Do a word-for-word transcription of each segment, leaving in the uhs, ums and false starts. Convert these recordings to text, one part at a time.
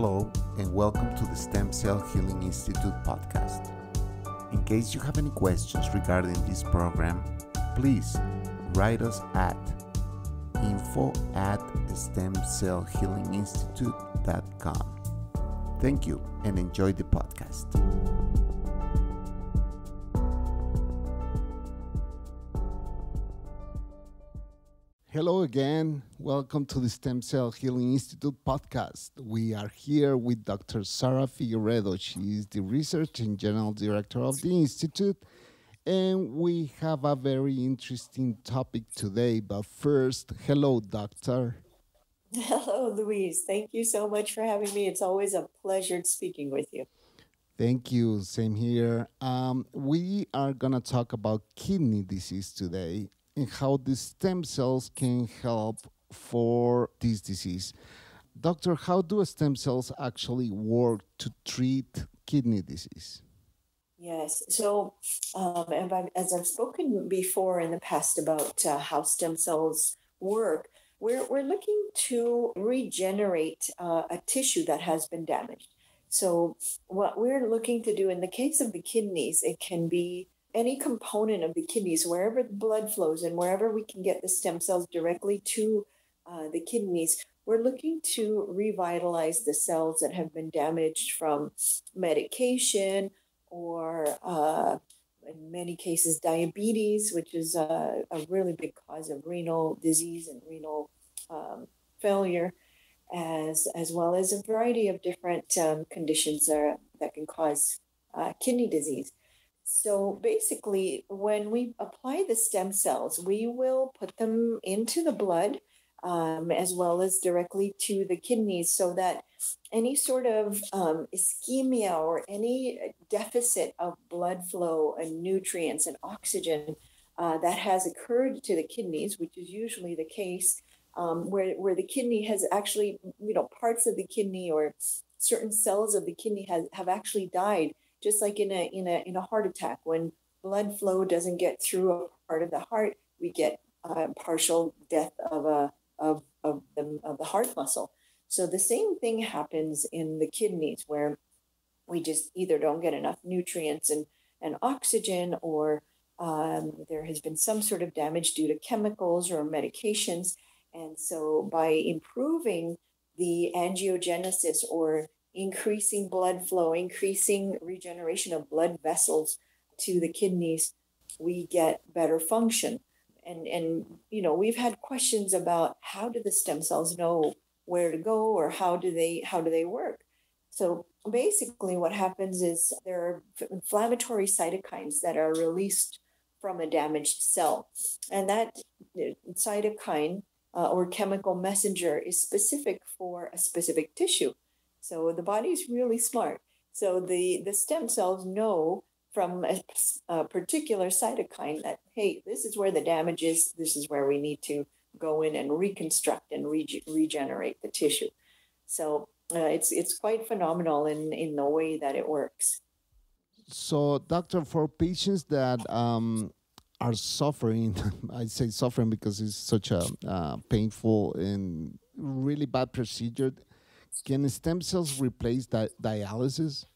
Hello and welcome to the Stem Cell Healing Institute podcast. In case you have any questions regarding this program, please write us at info at stem cell healing institute dot com. Thank you and enjoy the podcast. Hello again. Welcome to the Stem Cell Healing Institute podcast. We are here with Doctor Sarah Figueredo. She is the Research and General Director of the Institute. And we have a very interesting topic today. But first, hello, Doctor. Hello, Luis. Thank you so much for having me. It's always a pleasure speaking with you. Thank you. Same here. Um, we are going to talk about kidney disease today, and how the stem cells can help for this disease. Doctor, how do stem cells actually work to treat kidney disease? Yes, so um, and I've, as I've spoken before in the past about uh, how stem cells work, we're, we're looking to regenerate uh, a tissue that has been damaged. So what we're looking to do in the case of the kidneys, it can be any component of the kidneys, wherever the blood flows and wherever we can get the stem cells directly to uh, the kidneys, we're looking to revitalize the cells that have been damaged from medication or, uh, in many cases, diabetes, which is a, a really big cause of renal disease and renal um, failure, as, as well as a variety of different um, conditions that, are, that can cause uh, kidney disease. So basically, when we apply the stem cells, we will put them into the blood um, as well as directly to the kidneys so that any sort of um, ischemia or any deficit of blood flow and nutrients and oxygen uh, that has occurred to the kidneys, which is usually the case um, where, where the kidney has actually, you know, parts of the kidney or certain cells of the kidney has, have actually died. Just like in a in a in a heart attack, when blood flow doesn't get through a part of the heart, we get uh, partial death of a of of the of the heart muscle. So the same thing happens in the kidneys, where we just either don't get enough nutrients and and oxygen, or um, there has been some sort of damage due to chemicals or medications. And so by improving the angiogenesis, or increasing blood flow, increasing regeneration of blood vessels to the kidneys, we get better function. And, and you know, we've had questions about how do the stem cells know where to go, or how do they how do they work? So basically what happens is there are inflammatory cytokines that are released from a damaged cell. And that cytokine uh, or chemical messenger is specific for a specific tissue. So the body is really smart. So the, the stem cells know from a, a particular cytokine that, hey, this is where the damage is. This is where we need to go in and reconstruct and re- regenerate the tissue. So uh, it's it's quite phenomenal in, in the way that it works. So, Doctor, for patients that um, are suffering, I say suffering because it's such a uh, painful and really bad procedure, can stem cells replace di- dialysis?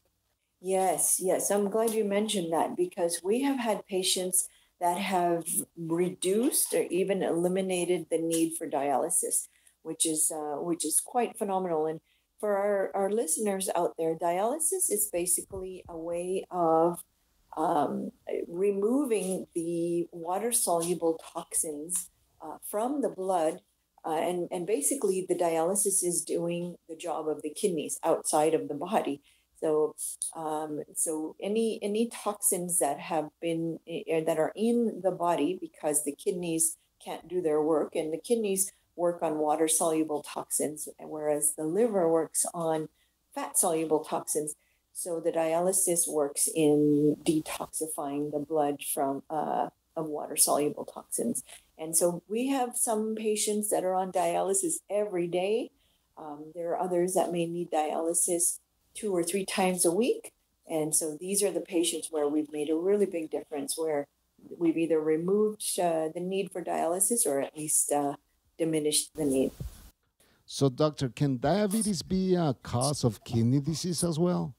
Yes, yes. I'm glad you mentioned that, because we have had patients that have reduced or even eliminated the need for dialysis, which is uh, which is quite phenomenal. And for our, our listeners out there, dialysis is basically a way of um, removing the water-soluble toxins uh, from the blood. Uh, and, and basically, the dialysis is doing the job of the kidneys outside of the body. So, um, so any any toxins that have been that are in the body, because the kidneys can't do their work, and the kidneys work on water-soluble toxins, whereas the liver works on fat-soluble toxins. So the dialysis works in detoxifying the blood from uh, of water-soluble toxins. And so we have some patients that are on dialysis every day. Um, there are others that may need dialysis two or three times a week. And so these are the patients where we've made a really big difference, where we've either removed uh, the need for dialysis or at least uh, diminished the need. So, doctor, can diabetes be a cause of kidney disease as well?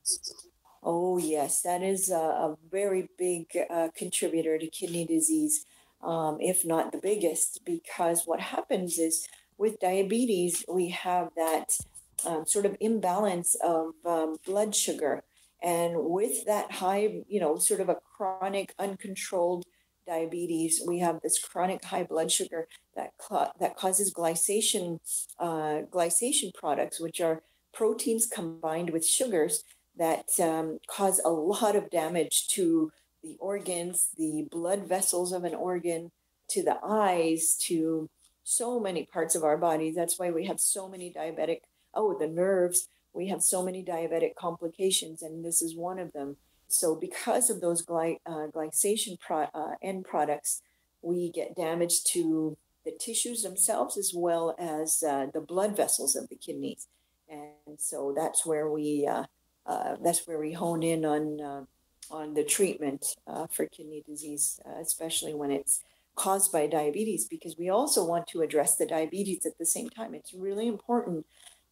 Oh, yes. That is a, a very big uh, contributor to kidney disease, um, if not the biggest, because what happens is with diabetes, we have that um, sort of imbalance of um, blood sugar. And with that high, you know, sort of a chronic, uncontrolled diabetes, we have this chronic high blood sugar that that causes glycation, uh, glycation products, which are proteins combined with sugars that um, cause a lot of damage to the organs, the blood vessels of an organ, to the eyes, to so many parts of our body. That's why we have so many diabetic, oh, the nerves. We have so many diabetic complications, and this is one of them. So because of those gly, uh, glycation pro, uh, end products, we get damage to the tissues themselves as well as uh, the blood vessels of the kidneys. And so that's where we uh, uh, that's where we hone in on uh, on the treatment uh, for kidney disease, uh, especially when it's caused by diabetes, because we also want to address the diabetes at the same time. It's really important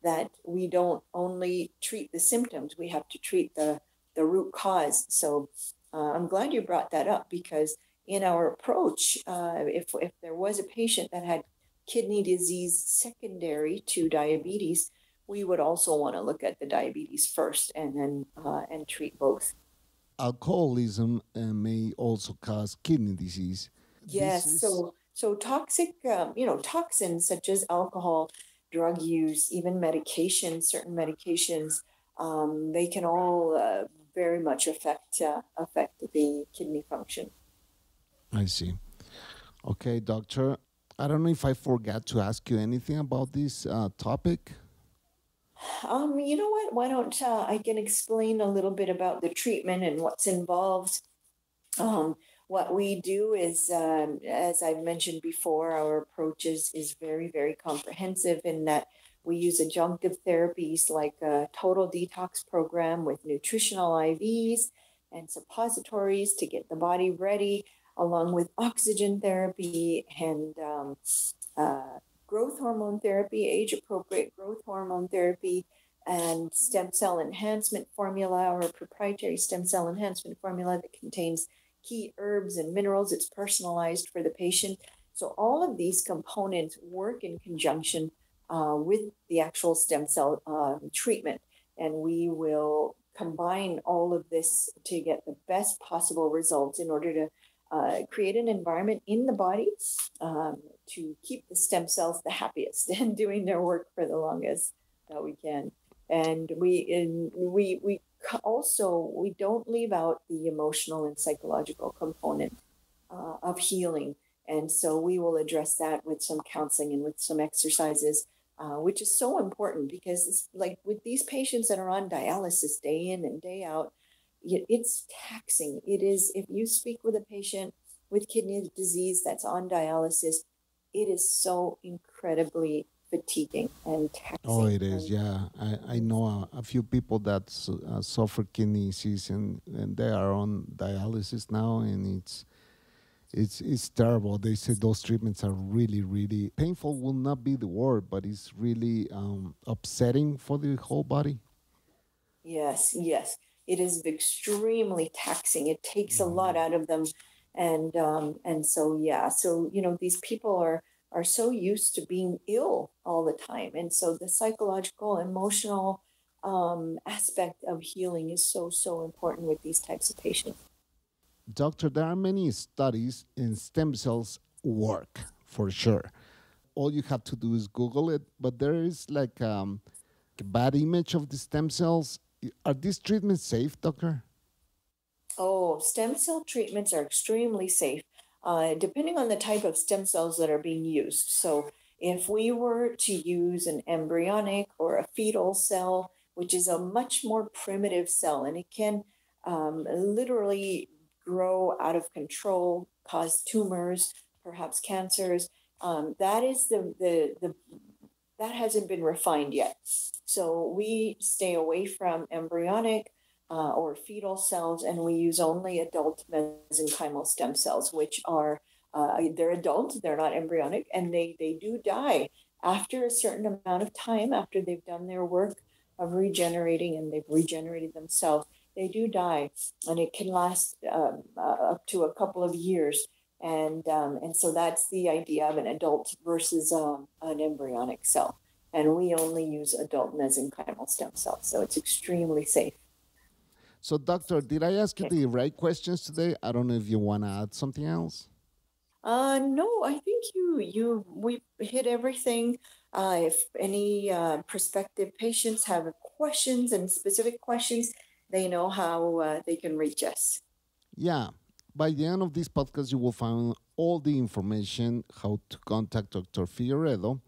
that we don't only treat the symptoms, we have to treat the, the root cause. So uh, I'm glad you brought that up, because in our approach, uh, if, if there was a patient that had kidney disease secondary to diabetes, we would also want to look at the diabetes first and then uh, and treat both. Alcoholism uh, may also cause kidney disease. Yes, is... so so toxic, um, you know, toxins such as alcohol, drug use, even medications, certain medications, um, they can all uh, very much affect uh, affect the kidney function. I see. Okay, doctor, I don't know if I forgot to ask you anything about this uh, topic. Um, you know what? Why don't uh, I can explain a little bit about the treatment and what's involved. Um, what we do is, um, as I've mentioned before, our approach is, is very, very comprehensive in that we use adjunctive therapies like a total detox program with nutritional I Vs and suppositories to get the body ready, along with oxygen therapy and um, uh, growth hormone therapy, age-appropriate growth hormone therapy, and stem cell enhancement formula, or proprietary stem cell enhancement formula that contains key herbs and minerals. It's personalized for the patient. So all of these components work in conjunction uh, with the actual stem cell uh, treatment. And we will combine all of this to get the best possible results in order to uh, create an environment in the body um, to keep the stem cells the happiest and doing their work for the longest that we can. And we, and we, we, Also, we don't leave out the emotional and psychological component uh, of healing. And so we will address that with some counseling and with some exercises, uh, which is so important because it's like with these patients that are on dialysis day in and day out, it's taxing. It is, if you speak with a patient with kidney disease that's on dialysis, it is so incredibly fatiguing and taxing. Oh, it is, yeah. I, I know a, a few people that su uh, suffer kidney disease and, and they are on dialysis now, and it's, it's, it's terrible. They say those treatments are really, really painful, will not be the word, but it's really um, upsetting for the whole body. Yes, yes. It is extremely taxing. It takes yeah. a lot out of them. And, um, and so, yeah, so, you know, these people are are so used to being ill all the time. And so the psychological, emotional um, aspect of healing is so, so important with these types of patients. Doctor, there are many studies in stem cells work, for sure. All you have to do is Google it, but there is like um, a bad image of the stem cells. Are these treatments safe, doctor? Oh, stem cell treatments are extremely safe. Uh, depending on the type of stem cells that are being used. So if we were to use an embryonic or a fetal cell, which is a much more primitive cell, and it can um, literally grow out of control, cause tumors, perhaps cancers, um, that is the, the, the, that hasn't been refined yet. So we stay away from embryonic Uh, or fetal cells, and we use only adult mesenchymal stem cells, which are, uh, they're adult, they're not embryonic, and they, they do die after a certain amount of time, after they've done their work of regenerating and they've regenerated themselves, they do die, and it can last um, uh, up to a couple of years. And um, and so that's the idea of an adult versus um, an embryonic cell. And we only use adult mesenchymal stem cells, so it's extremely safe. So, doctor, did I ask you the right questions today? I don't know if you want to add something else. Uh, no, I think you you we hit everything. Uh, if any uh, prospective patients have questions and specific questions, they know how uh, they can reach us. Yeah. By the end of this podcast, you will find all the information, how to contact Doctor Figueredo.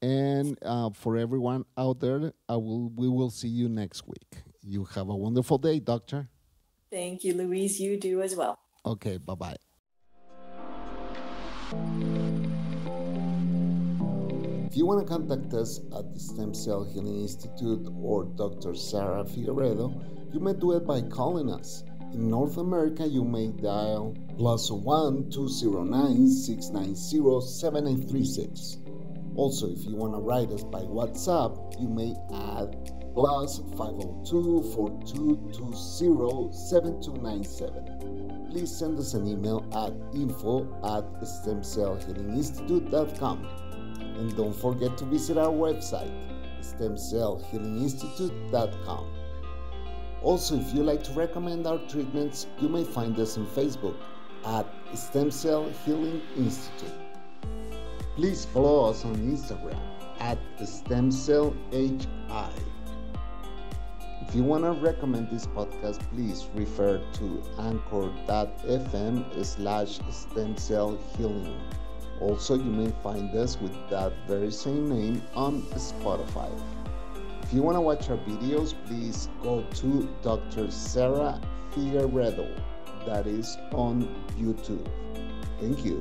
And uh, for everyone out there, I will, we will see you next week. You have a wonderful day, doctor. Thank you, Luis. You do as well. Okay, bye-bye. If you want to contact us at the Stem Cell Healing Institute or Doctor Sarah Figueredo, you may do it by calling us. In North America, you may dial plus one two zero nine six nine zero seven eight three six. Also, if you want to write us by WhatsApp, you may add plus five zero two four two two zero seven two nine seven. Please send us an email at info at stem cell healing institute dot com. And don't forget to visit our website, stem cell healing institute dot com. Also, if you like to recommend our treatments, you may find us on Facebook at Stem Cell Healing Institute. Please follow us on Instagram at stem cell H I. If you want to recommend this podcast, please refer to anchor dot f m slash stem cell healing. Also, you may find us with that very same name on Spotify. If you want to watch our videos, please go to Doctor Sarah Figueredo, that is on YouTube. Thank you.